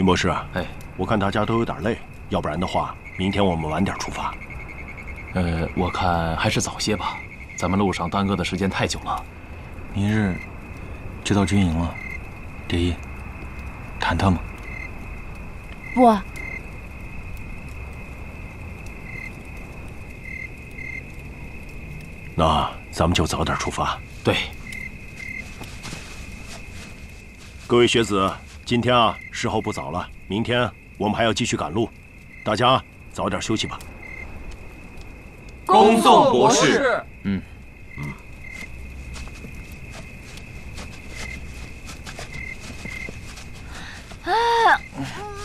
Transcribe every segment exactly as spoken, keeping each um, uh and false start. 林博士，哎，我看大家都有点累，要不然的话，明天我们晚点出发。呃，我看还是早些吧，咱们路上耽搁的时间太久了。明日就到军营了，蝶衣，忐忑吗？不。 那咱们就早点出发。对，各位学子，今天啊时候不早了，明天我们还要继续赶路，大家早点休息吧。恭送博士。嗯嗯。啊，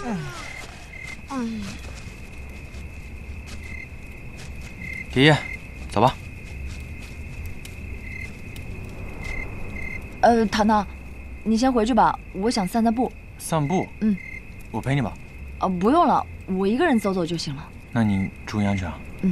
嗯嗯。爷爷，走吧。 呃，糖糖，你先回去吧，我想散散步。散步？嗯，我陪你吧。啊，不用了，我一个人走走就行了。那你注意安全啊。嗯。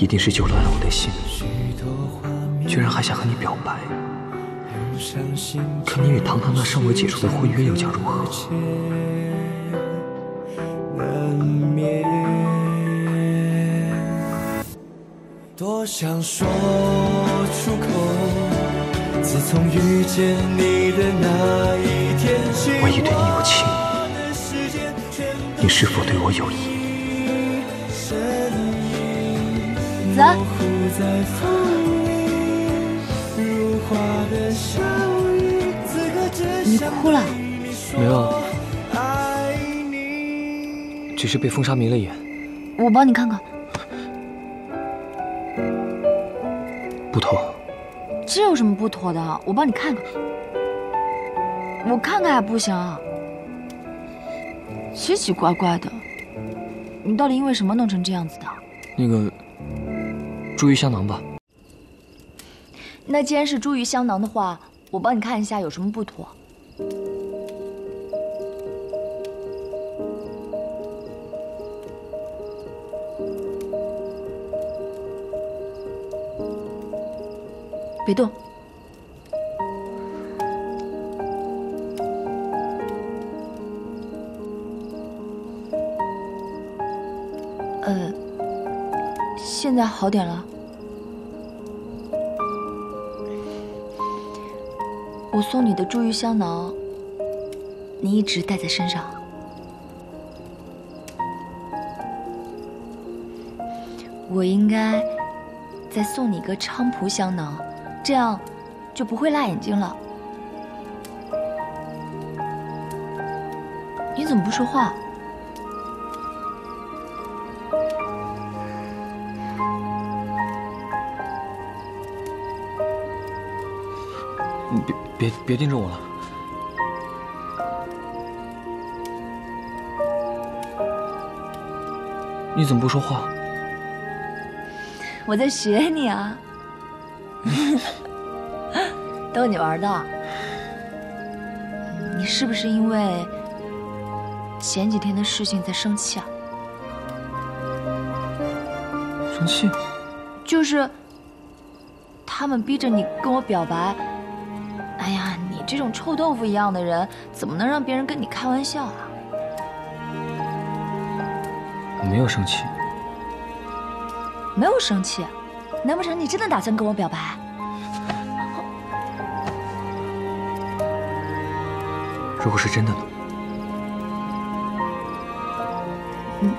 一定是揪乱了我的心，居然还想和你表白。可你与唐唐那尚未解除的婚约又将如何？多想说出口，自从遇见你的那一天起，我已对你有情，你是否对我有意？ 子，你哭了？没有，只是被风沙迷了眼。我帮你看看。不妥。这有什么不妥的？我帮你看看。我看看还不行？奇奇怪怪的，你到底因为什么弄成这样子的？那个。 茱萸香囊吧。那既然是茱萸香囊的话，我帮你看一下有什么不妥。别动。呃，现在好点了。 我送你的茱萸香囊，你一直带在身上。我应该再送你一个菖蒲香囊，这样就不会辣眼睛了。你怎么不说话？你别。 别别盯着我了！你怎么不说话？我在学你啊，逗你玩的。你是不是因为前几天的事情在生气啊？生气？就是他们逼着你跟我表白。 哎呀，你这种臭豆腐一样的人，怎么能让别人跟你开玩笑啊？我没有生气，没有生气，难不成你真的打算跟我表白？如果是真的呢？嗯，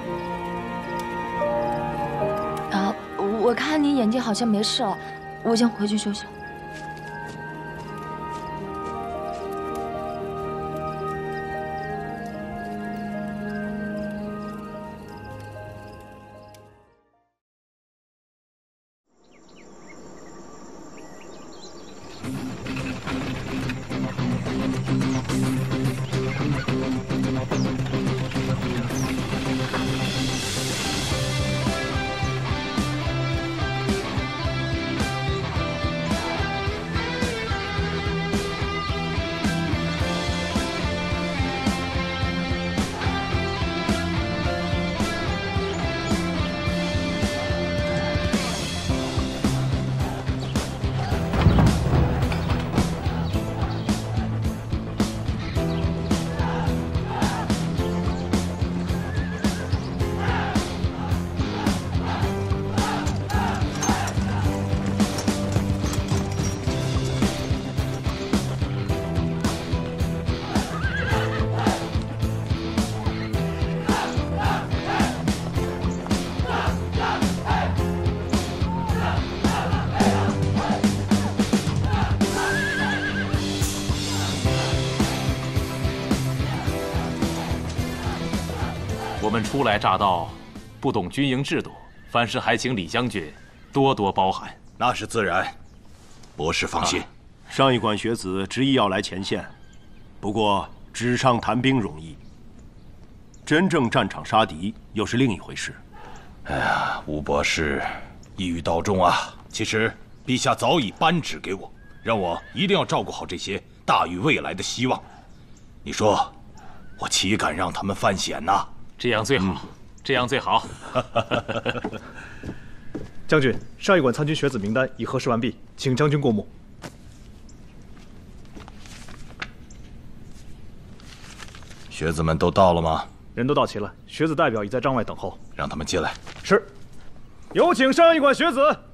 我看你眼睛好像没事了，我先回去休息了。 我们初来乍到，不懂军营制度，凡事还请李将军多多包涵。那是自然，博士放心。啊、上一馆学子执意要来前线，不过纸上谈兵容易，真正战场杀敌又是另一回事。哎呀，吴博士一语道中啊！其实陛下早已颁旨给我，让我一定要照顾好这些大禹未来的希望。你说，我岂敢让他们犯险呐？ 这样最好，嗯、这样最好。将军，上一馆参军学子名单已核实完毕，请将军过目。学子们都到了吗？人都到齐了，学子代表已在帐外等候，让他们进来。是，有请上一馆学子。